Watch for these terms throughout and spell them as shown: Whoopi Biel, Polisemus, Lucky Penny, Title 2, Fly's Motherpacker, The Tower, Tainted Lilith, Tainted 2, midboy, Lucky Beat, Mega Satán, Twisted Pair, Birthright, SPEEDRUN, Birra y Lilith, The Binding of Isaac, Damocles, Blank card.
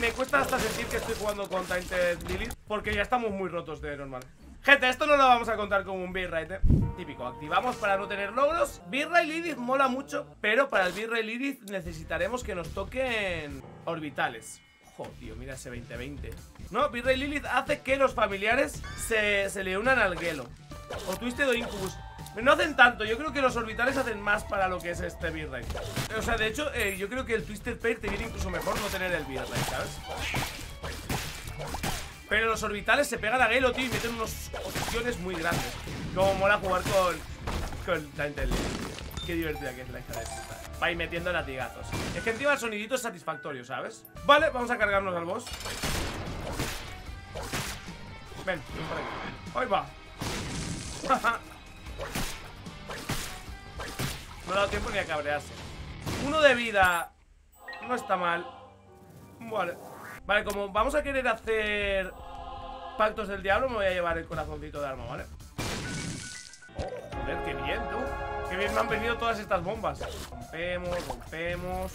me cuesta hasta sentir que estoy jugando con Tainted Lilith, porque ya estamos muy rotos de normal. Gente, esto no lo vamos a contar como un Birthright, ¿eh? Típico, activamos para no tener logros. Birthright Lilith mola mucho, pero para el Birthright Lilith necesitaremos que nos toquen orbitales. Ojo, tío, mira ese 20-20. No, Birthright Lilith hace que los familiares se le unan al Gelo. O Twisted o Incubus. No hacen tanto, yo creo que los orbitales hacen más para lo que es este Birthright. O sea, de hecho, yo creo que el Twisted Pair te viene incluso mejor no tener el Birthright, ¿sabes? Pero los orbitales se pegan a Gelo, tío, y meten unas opciones muy grandes. Como mola jugar con Tainted Lilith. Qué divertida que es la hija de puta. Va ir metiendo latigazos. Es que encima el sonidito es satisfactorio, ¿sabes? Vale, vamos a cargarnos al boss. Ven, por aquí. Ahí va. No ha dado tiempo ni a cabrearse. 1 de vida. No está mal. Vale. Vale, como vamos a querer hacer pactos del diablo, me voy a llevar el corazoncito de arma, ¿vale? Oh, joder, qué bien, tú. Qué bien me han venido todas estas bombas. Rompemos, rompemos.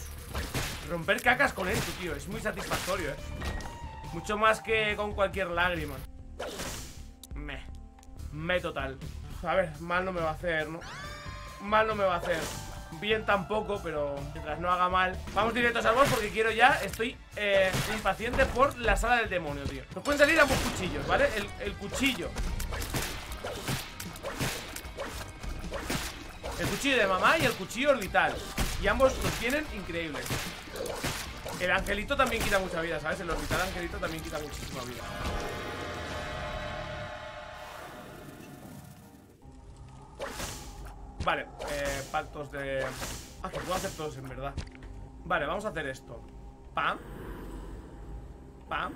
Romper cacas con esto, tío. Es muy satisfactorio, ¿eh? Mucho más que con cualquier lágrima. Me total. A ver, mal no me va a hacer, ¿no? Mal no me va a hacer. Bien tampoco, pero mientras no haga mal. Vamos directos al boss porque quiero ya. Estoy impaciente por la sala del demonio, tío. Nos pueden salir ambos cuchillos, ¿vale? El cuchillo. El cuchillo de mamá y el cuchillo orbital. Y ambos los tienen increíbles. El angelito también quita mucha vida, ¿sabes? El orbital angelito también quita muchísima vida. Vale, pactos de... Ah, que puedo hacer todos en verdad. Vale, vamos a hacer esto. Pam. Pam.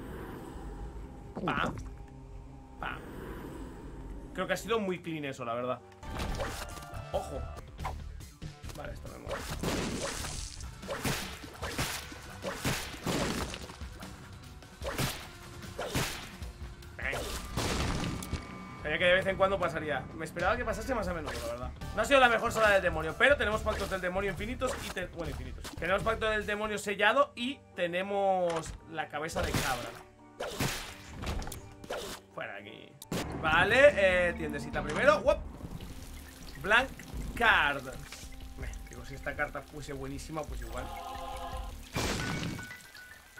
Pam. Pam. Creo que ha sido muy clean eso, la verdad. Ojo. Vale, esto me mueve. Sabía que de vez en cuando pasaría. Me esperaba que pasase más a menudo, la verdad. No ha sido la mejor sala del demonio, pero tenemos pactos del demonio infinitos y... Bueno, infinitos. Tenemos pacto del demonio sellado y tenemos la cabeza de cabra. Fuera de aquí. Vale, tiendecita primero. ¡Wop! Blank card. Digo, si esta carta fuese buenísima, pues igual.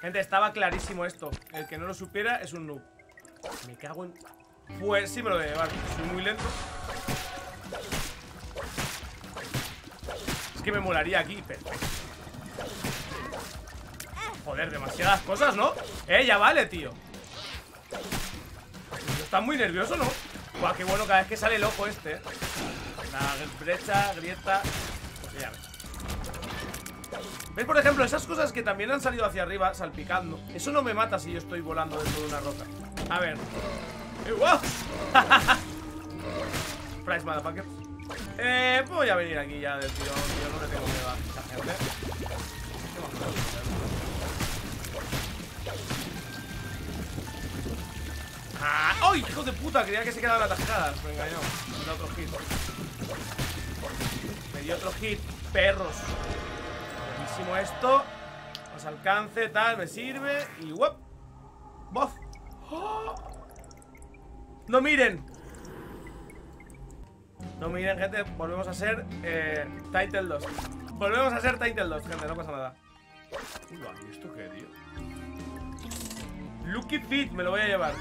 Gente, estaba clarísimo esto. El que no lo supiera es un noob. Me cago en... Pues sí me lo voy a llevar, soy muy lento. Es que me molaría aquí, perfecto. Joder, demasiadas cosas, ¿no? Ya vale, tío. Estás muy nervioso, ¿no? Buah, qué bueno cada vez que sale el ojo este, ¿eh? La brecha, grieta. Pues ya ves. ¿Ves, por ejemplo, esas cosas que también han salido hacia arriba, salpicando? Eso no me mata si yo estoy volando dentro de una roca. A ver. ¡Wow! Fly's Motherpacker. Voy a venir aquí ya del tío. Yo no le tengo miedo a esta gente. ¡Ah! ¡Ay, hijo de puta! Creía que se quedaban atascadas. Me engañó. Me dio otro hit. Me dio otro hit. Perros. Buenísimo esto. Os alcance, tal. Me sirve. Y ¡wop! ¡Bof! ¡Oh! ¡No miren! No miren, gente. Volvemos a ser Title 2. Volvemos a ser Title 2, gente. No pasa nada. Uy, ¿esto qué, tío? Lucky Beat me lo voy a llevar.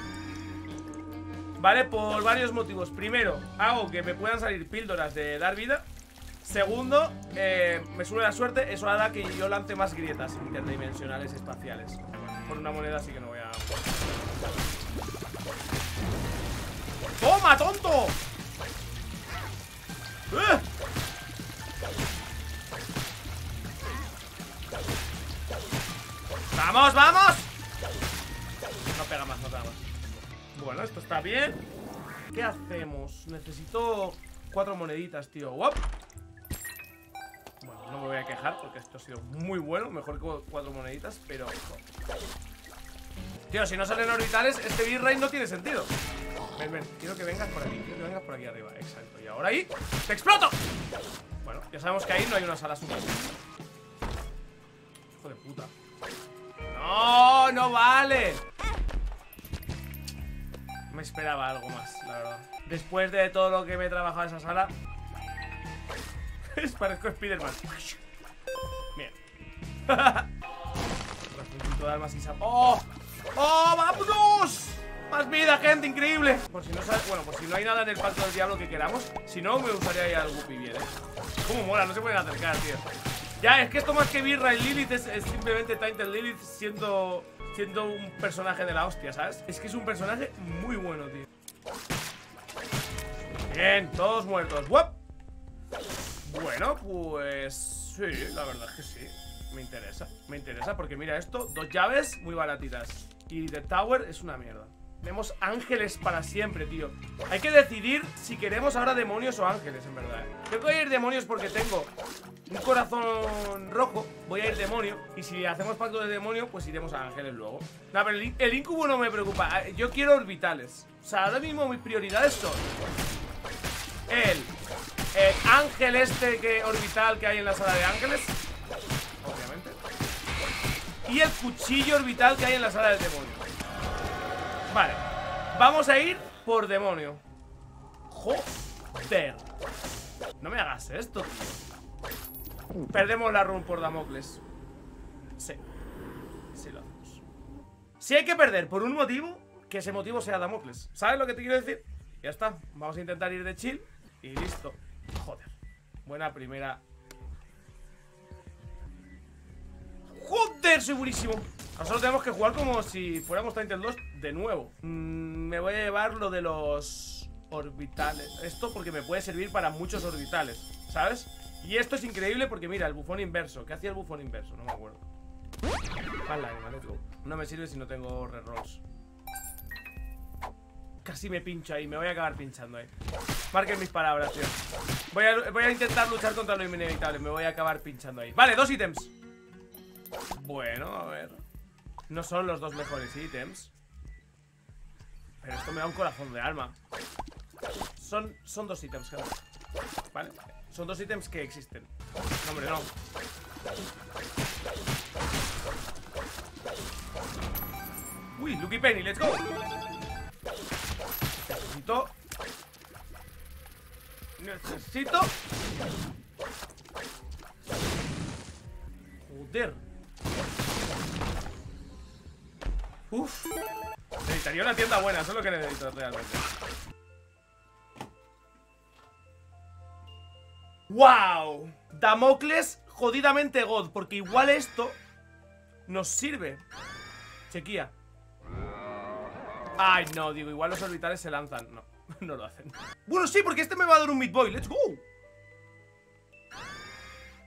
Vale, por varios motivos. Primero, hago que me puedan salir píldoras de dar vida. Segundo, me sube la suerte. Eso hará que yo lance más grietas interdimensionales espaciales. Por una moneda así que no voy a... ¡Toma, tonto! ¡Eh! ¡Vamos, vamos! No pega más, no pega más. Bueno, esto está bien. ¿Qué hacemos? Necesito 4 moneditas, tío. ¡Wop! Bueno, no me voy a quejar porque esto ha sido muy bueno. Mejor que 4 moneditas, pero... Tío, si no salen orbitales, este Birthright no tiene sentido. Ven, ven, quiero que vengas por aquí. Quiero que vengas por aquí arriba, exacto. Y ahora ahí, ¡te exploto! Bueno, ya sabemos que ahí no hay una sala super. Hijo de puta. ¡No, no! no vale. Me esperaba algo más, la verdad. Después de todo lo que me he trabajado en esa sala. Parezco Spiderman. Bien. Punto de armas y sap. ¡Oh! ¡Oh! ¡Vámonos! ¡Más vida, gente! ¡Increíble! Por si no sabes, bueno, por si no hay nada en el pacto del diablo que queramos. Si no, me gustaría ir al Whoopi Biel, ¿eh? ¡Cómo mola! No se pueden acercar, tío. Ya, es que esto más que Birra y Lilith es simplemente Tainted Lilith siendo un personaje de la hostia, ¿sabes? Es que es un personaje muy bueno, tío. Bien, todos muertos. ¡Wop! Bueno, pues... sí, la verdad es que sí. Me interesa porque mira esto, dos llaves muy baratitas. Y The Tower es una mierda. Tenemos ángeles para siempre, tío. Hay que decidir si queremos ahora demonios o ángeles, en verdad, ¿eh? Creo que voy a ir demonios porque tengo un corazón rojo. Voy a ir demonio. Y si hacemos pacto de demonio, pues iremos a ángeles luego. No, pero el incubo no me preocupa. Yo quiero orbitales. O sea, ahora mismo mis prioridades son el ángel este que orbital que hay en la sala de ángeles, obviamente, y el cuchillo orbital que hay en la sala del demonio. Vale, vamos a ir por demonio. Joder, no me hagas esto, tío. Perdemos la run por Damocles. Sí, sí lo hacemos. Si hay que perder por un motivo, que ese motivo sea Damocles. ¿Sabes lo que te quiero decir? Ya está, vamos a intentar ir de chill y listo. Joder, buena primera. ¡Joder! Soy buenísimo. Nosotros tenemos que jugar como si fuéramos Tainted 2 de nuevo. Me voy a llevar lo de los orbitales. Esto porque me puede servir para muchos orbitales, ¿sabes? Y esto es increíble porque mira, el bufón inverso. ¿Qué hacía el bufón inverso? No me acuerdo. No me sirve si no tengo rerolls. Casi me pincho ahí, me voy a acabar pinchando ahí. Marquen mis palabras, tío. Voy a intentar luchar contra lo inevitable. Me voy a acabar pinchando ahí. Vale, dos ítems. Bueno, a ver. No son los dos mejores ítems, pero esto me da un corazón de alma. Son dos ítems, claro. Vale, son dos ítems que existen. No, hombre, no. Uy, Lucky Penny, let's go. Necesito. Joder. Uff. Necesitaría una tienda buena, eso es lo que necesito realmente. ¡Wow! Damocles jodidamente God, porque igual esto nos sirve. Chequía. Ay, no, digo, igual los orbitales se lanzan. No, no lo hacen. Bueno, sí, porque este me va a dar un midboy. ¡Let's go!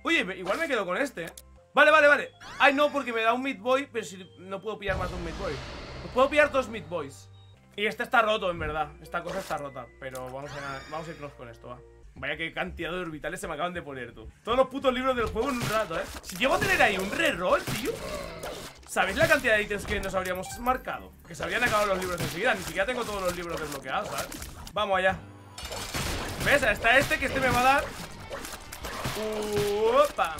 Oye, igual me quedo con este. Vale, vale, vale. Ay, no, porque me da un midboy, pero si no puedo pillar más de un midboy. Pues puedo pillar dos midboys. Y este está roto, en verdad. Esta cosa está rota. Pero vamos a irnos con esto, va. Vaya que cantidad de orbitales se me acaban de poner, tú. Todos los putos libros del juego en un rato, ¿eh? Si llevo a tener ahí un reroll, tío. ¿Sabéis la cantidad de ítems que nos habríamos marcado? Que se habrían acabado los libros enseguida. Ni siquiera tengo todos los libros desbloqueados, ¿sabes? Vamos allá. ¿Ves? Está este, que este me va a dar... ¡Opa!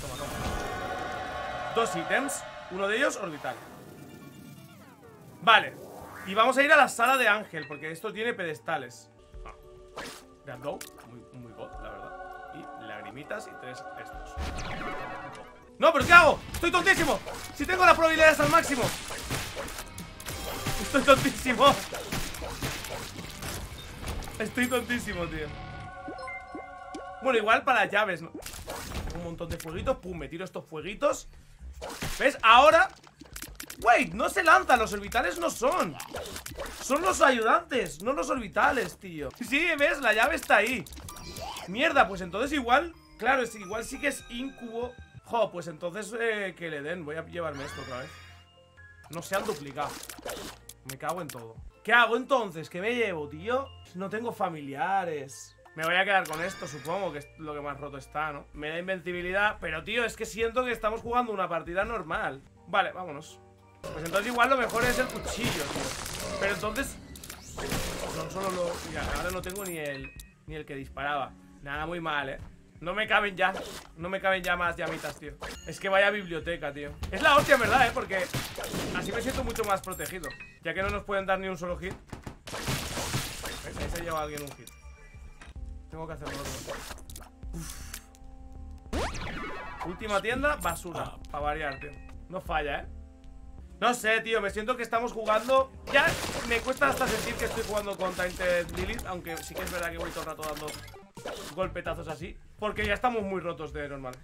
Toma, toma. Dos ítems. Uno de ellos, orbital. Vale. Y vamos a ir a la sala de ángel, porque esto tiene pedestales. Ah. Let's go. Muy god, la verdad. Y lagrimitas y tres estos. ¡No, pero qué hago! ¡Estoy tontísimo! ¡Si tengo las probabilidades al máximo! ¡Estoy tontísimo! Estoy tontísimo, tío. Bueno, igual para llaves, ¿no? Un montón de fueguitos. Pum, me tiro estos fueguitos. ¿Ves? Ahora... ¡Wait! No se lanzan, los orbitales no son. Son los ayudantes, no los orbitales, tío. Sí, ¿ves? La llave está ahí. Mierda, pues entonces igual. Claro, es, igual sí que es incubo. Jo, pues entonces que le den. Voy a llevarme esto otra vez. No se han duplicado. Me cago en todo. ¿Qué hago entonces? ¿Qué me llevo, tío? No tengo familiares. Me voy a quedar con esto, supongo. Que es lo que más roto está, ¿no? Me da invencibilidad. Pero, tío, es que siento que estamos jugando una partida normal. Vale, vámonos. Pues entonces igual lo mejor es el cuchillo, tío. Pero entonces... no solo lo... Mira, ahora no tengo ni el que disparaba. Nada, muy mal, ¿eh? No me caben ya. No me caben ya más llamitas, tío. Es que vaya biblioteca, tío. Es la hostia, en verdad, porque así me siento mucho más protegido, ya que no nos pueden dar ni un solo hit. Ahí se lleva alguien un hit. Tengo que hacer otro. Uf. Última tienda, basura. Para variar, tío. No falla, eh. No sé, tío, me siento que estamos jugando. Ya me cuesta hasta sentir que estoy jugando con Tainted Lilith, aunque sí que es verdad que voy todo el rato dando golpetazos así, porque ya estamos muy rotos de normal.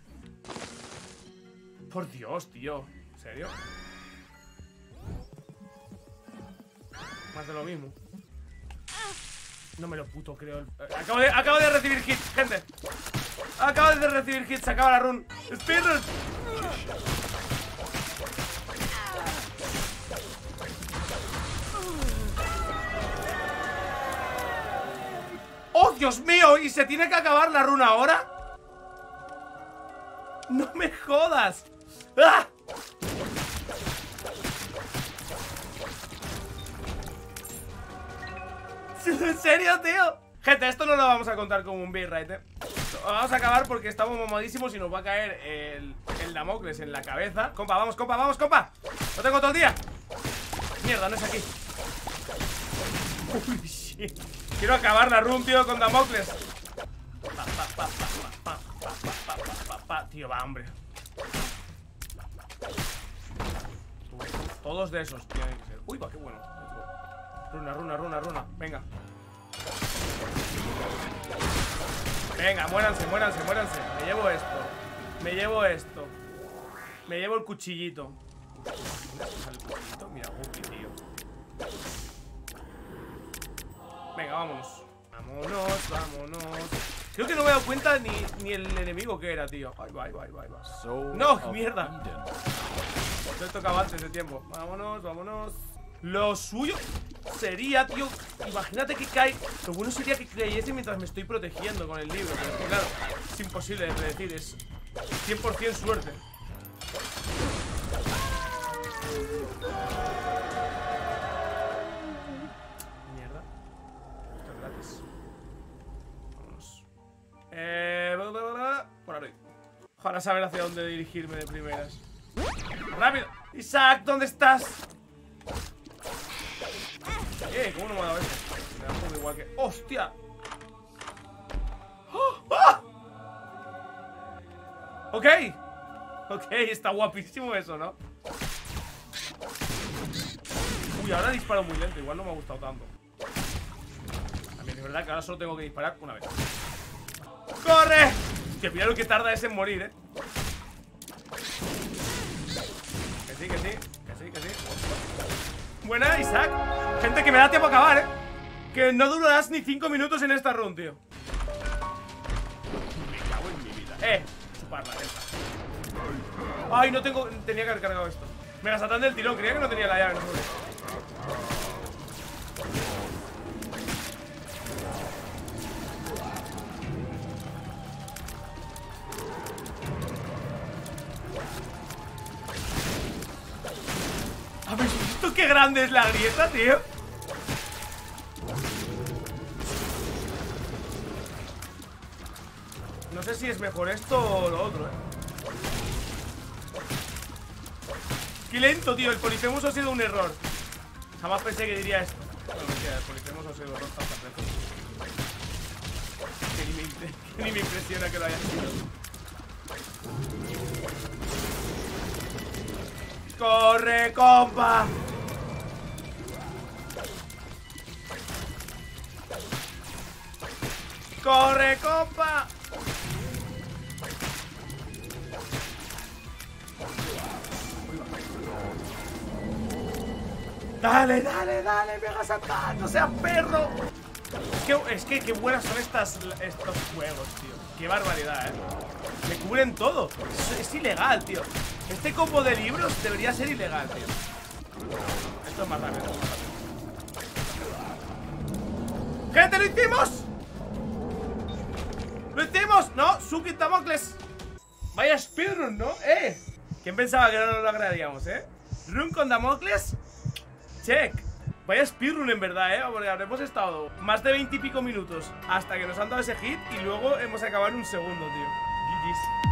Por Dios, tío. ¿En serio? Más de lo mismo. No me lo puto creo. Acabo de recibir hits, gente. Acabo de recibir hits, se acaba la run. Speedrun. ¡Oh, Dios mío! ¿Y se tiene que acabar la runa ahora? ¡No me jodas! ¡Ah! ¿En serio, tío? Gente, esto no lo vamos a contar como un birra, ¿eh? Lo vamos a acabar porque estamos mamadísimos y nos va a caer el Damocles en la cabeza. Compa, vamos, compa, vamos, compa. Lo tengo todo el día. Mierda, no es aquí. Uy, shit. Quiero acabar la run, tío, con Damocles. Tío, va, hombre. Todos de esos tienen que ser. Uy, va, qué bueno. Runa, runa, runa, runa. Venga. Venga, muéranse, muéranse, muéranse. Me llevo esto. Me llevo esto. Me llevo el cuchillito. Mira, Whoopi, tío. Venga, vámonos. Vámonos, vámonos. Creo que no me he dado cuenta ni el enemigo que era, tío. Ay, va, va, va, va. No, mierda. Esto tocaba antes de tiempo. Vámonos, vámonos. Lo suyo sería, tío, imagínate que cae. Lo bueno sería que creyese mientras me estoy protegiendo con el libro. Pero claro, es imposible de predecir. Es 100% suerte. Por arriba. Ojalá saber hacia dónde dirigirme de primeras. ¡Rápido! ¡Isaac! ¿Dónde estás? ¿Cómo no me ha dado esto? Me da un poco igual que... ¡Hostia! ¡Oh! ¡Oh! Ok. Ok, está guapísimo eso, ¿no? Uy, ahora disparo muy lento. Igual no me ha gustado tanto. También es verdad que ahora solo tengo que disparar una vez. ¡Corre! Que mira lo que tarda ese en morir, eh. Que sí, que sí. Que sí, que sí. Buena, Isaac. Gente, que me da tiempo a acabar, eh. Que no durarás ni 5 minutos en esta run, tío. Me cago en mi vida. Chuparla, esta. Ay, no tengo... Tenía que haber cargado esto. Mega Satán del tirón. Creía que no tenía la llave, no sé. ¡Qué grande es la grieta, tío! No sé si es mejor esto o lo otro, eh. ¡Qué lento, tío! El Polisemus ha sido un error. Jamás pensé que diría esto. Bueno, mentira, el Polisemus ha sido un error tan complejo. Que ni me impresiona que lo haya sido. ¡Corre, compa! ¡Corre, compa! ¡Dale, dale, dale! ¡Mega Satán! ¡No seas perro! Es que qué buenas son estos juegos, tío. ¡Qué barbaridad, eh! Me cubren todo. Es ilegal, tío. Este combo de libros debería ser ilegal, tío. Esto es más rápido. ¡Gente, lo hicimos! ¡Lo hicimos! ¡No! ¡Suki Damocles! Vaya speedrun, ¿no? ¡Eh! ¿Quién pensaba que no lo lograríamos, eh? Run con Damocles. Check. Vaya speedrun en verdad, porque hemos estado más de 20 y pico minutos hasta que nos han dado ese hit y luego hemos acabado en un segundo, tío. GG's.